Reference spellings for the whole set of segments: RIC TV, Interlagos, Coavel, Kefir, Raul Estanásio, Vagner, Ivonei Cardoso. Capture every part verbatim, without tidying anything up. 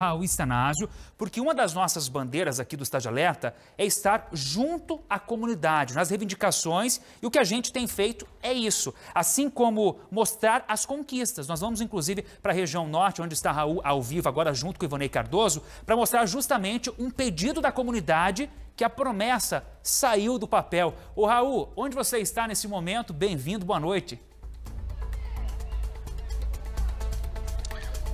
Raul Estanásio, porque uma das nossas bandeiras aqui do Estágio Alerta é estar junto à comunidade, nas reivindicações, e o que a gente tem feito é isso, assim como mostrar as conquistas. Nós vamos, inclusive, para a região norte, onde está Raul ao vivo, agora junto com Ivonei Cardoso, para mostrar justamente um pedido da comunidade que a promessa saiu do papel. Ô Raul, onde você está nesse momento? Bem-vindo, boa noite.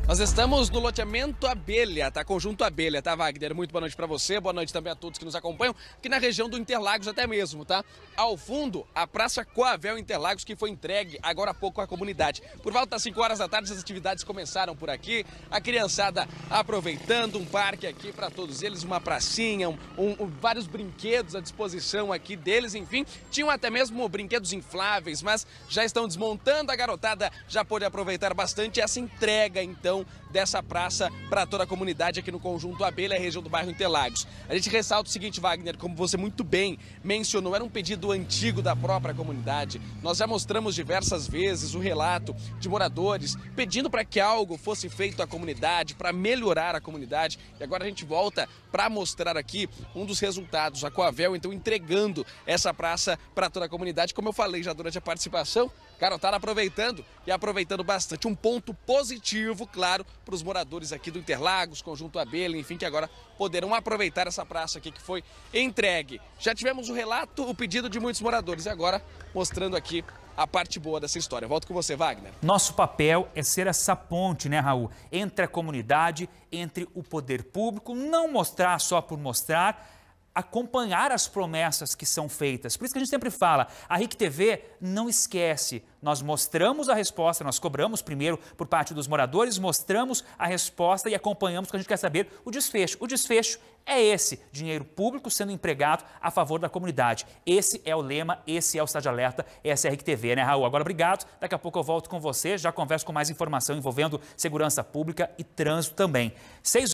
Nós estamos no loteamento Abelha, tá? Conjunto Abelha, tá, Vagner? Muito boa noite pra você, boa noite também a todos que nos acompanham, aqui na região do Interlagos até mesmo, tá? Ao fundo, a Praça Coavel Interlagos, que foi entregue agora há pouco à comunidade. Por volta das cinco horas da tarde, as atividades começaram por aqui, a criançada aproveitando um parque aqui para todos eles, uma pracinha, um, um, vários brinquedos à disposição aqui deles, enfim. Tinham até mesmo brinquedos infláveis, mas já estão desmontando, a garotada já pôde aproveitar bastante essa entrega, então, dessa praça para toda a comunidade aqui no Conjunto Abelha, região do bairro Interlagos. A gente ressalta o seguinte, Wagner, como você muito bem mencionou, era um pedido antigo da própria comunidade. Nós já mostramos diversas vezes o relato de moradores pedindo para que algo fosse feito à comunidade, para melhorar a comunidade. E agora a gente volta para mostrar aqui um dos resultados. A Coavel, então, entregando essa praça para toda a comunidade, como eu falei já durante a participação. Garotada aproveitando e aproveitando bastante. Um ponto positivo, claro, para os moradores aqui do Interlagos, Conjunto Abelha, enfim, que agora poderão aproveitar essa praça aqui que foi entregue. Já tivemos o relato, o pedido de muitos moradores e agora mostrando aqui a parte boa dessa história. Volto com você, Wagner. Nosso papel é ser essa ponte, né, Raul? Entre a comunidade, entre o poder público, não mostrar só por mostrar, acompanhar as promessas que são feitas. Por isso que a gente sempre fala, a R I C T V não esquece. Nós mostramos a resposta, nós cobramos primeiro por parte dos moradores, mostramos a resposta e acompanhamos, porque a gente quer saber o desfecho. O desfecho é esse, dinheiro público sendo empregado a favor da comunidade. Esse é o lema, esse é o Estágio Alerta, essa é a R I C T V, né, Raul? Agora, obrigado. Daqui a pouco eu volto com você, já converso com mais informação envolvendo segurança pública e trânsito também. Seis